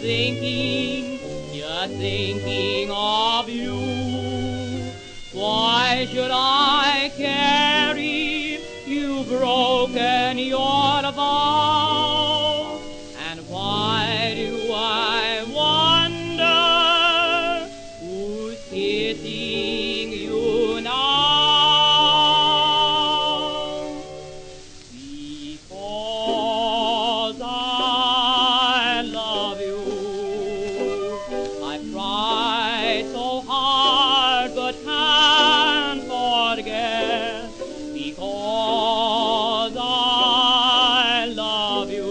you're thinking of you. Why should I carry you broken your vow? And why do I wonder who's kissing you now? Because I love you. I've tried so hard but can't forget, because I love you.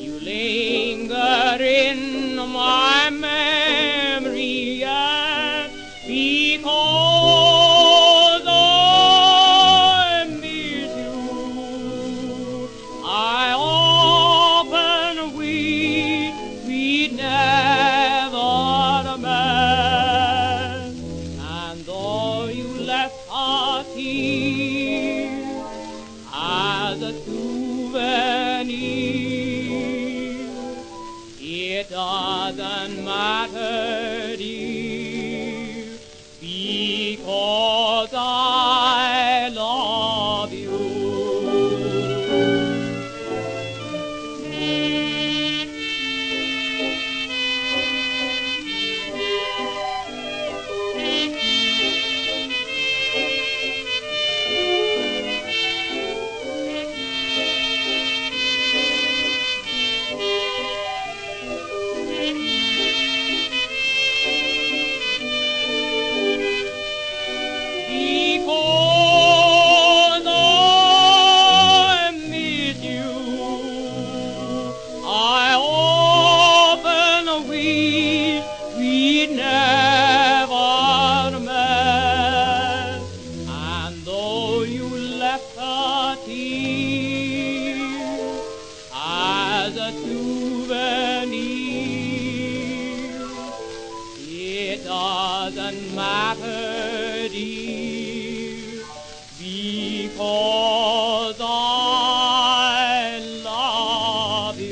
You linger in my memory yet, because I miss you. I often wish we'd never as a souvenir. It doesn't matter, dear, because I love you. As a souvenir, it doesn't matter, dear, because I love you.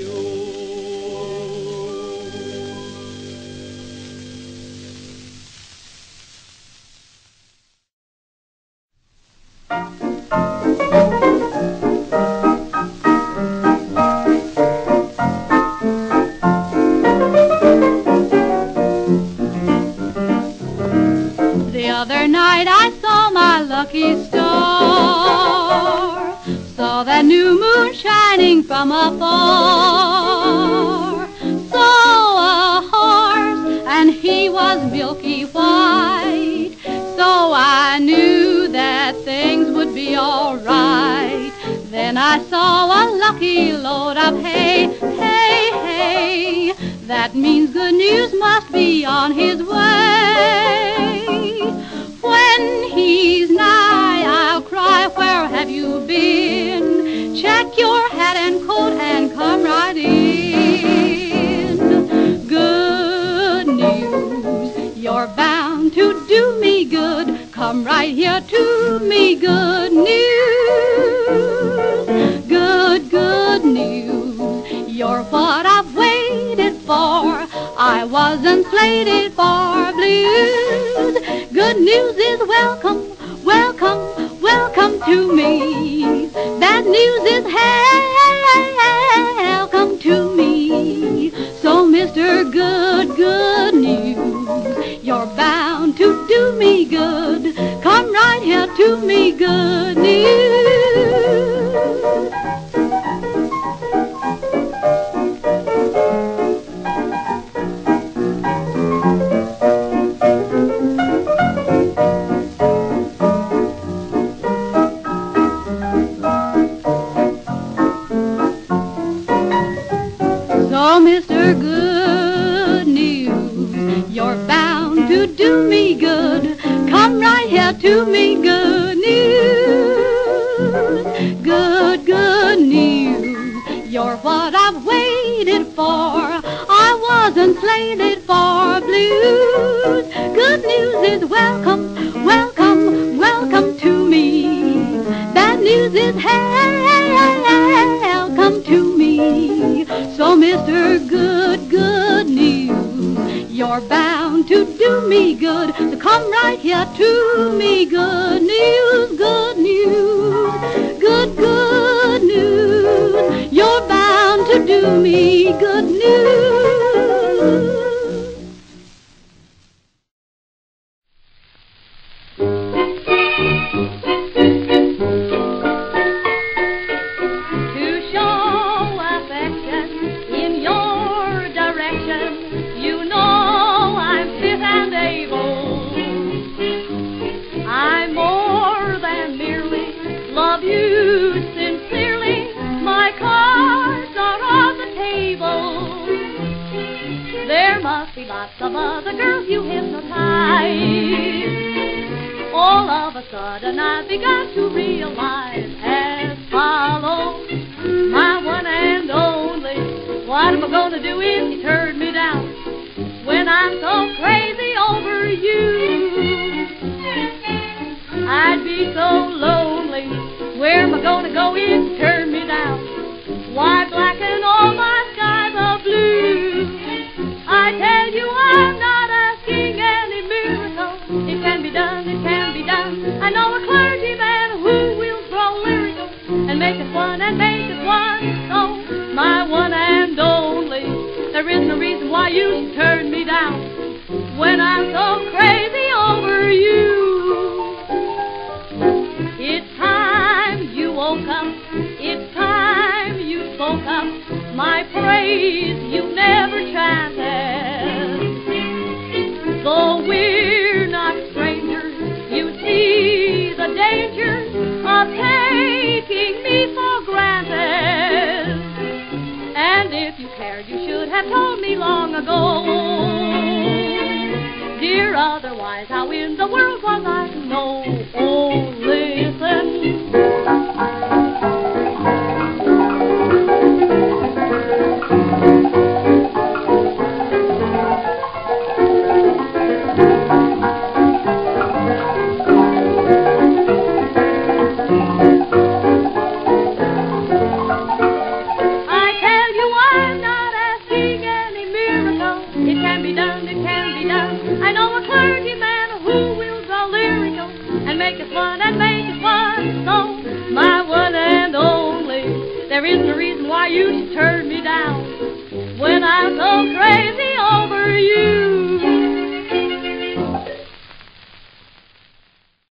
The other night I saw my lucky star, saw that new moon shining from afar, saw a horse and he was milky white, so I knew that things would be all right. Then I saw a lucky load of hay, hay, hay, that means good news must be on his way. When he's nigh, I'll cry, where have you been? Check your hat and coat and come right in. Good news, you're bound to do me good. Come right here to me, good news. Good, good news, you're what I've waited for. I wasn't slated for blues. Good news is welcome, welcome, welcome to me. Bad news is welcome to me. So Mr. Good, Good News, you're bound to do me good. Come right here to me, good news. To me, good news. Good, good news, you're what I've waited for. I wasn't slated for blues. Good news is welcome, welcome, welcome to me. Bad news is welcome to me. So Mr. Good, Good News. You're bound to do me good, so come right here to me. Good news, good news, good, good news. You're bound to do me good news. Lots of other girls you hypnotize. All of a sudden I've begun to realize as follows, my one and only. What am I gonna do if you turn me down when I'm so crazy over you? I'd be so lonely. Where am I gonna go if you turn me down? Why blacken all my skies are blue? I tell you I'm not asking any miracle. It can be done, it can be done. I know a clergyman who will grow lyrical and make it one and make it one. Oh, my one and only. There is no reason why you should turn me down when I'm so crazy over you. It's time you woke up. It's time you spoke up. My praise you never chanted. Though we're not strangers, you see the danger of taking me for granted. And if you cared, you should have told me long ago. Dear, otherwise, how in the world was I to know? Oh, listen. There is no reason why you should turn me down when I'm so crazy.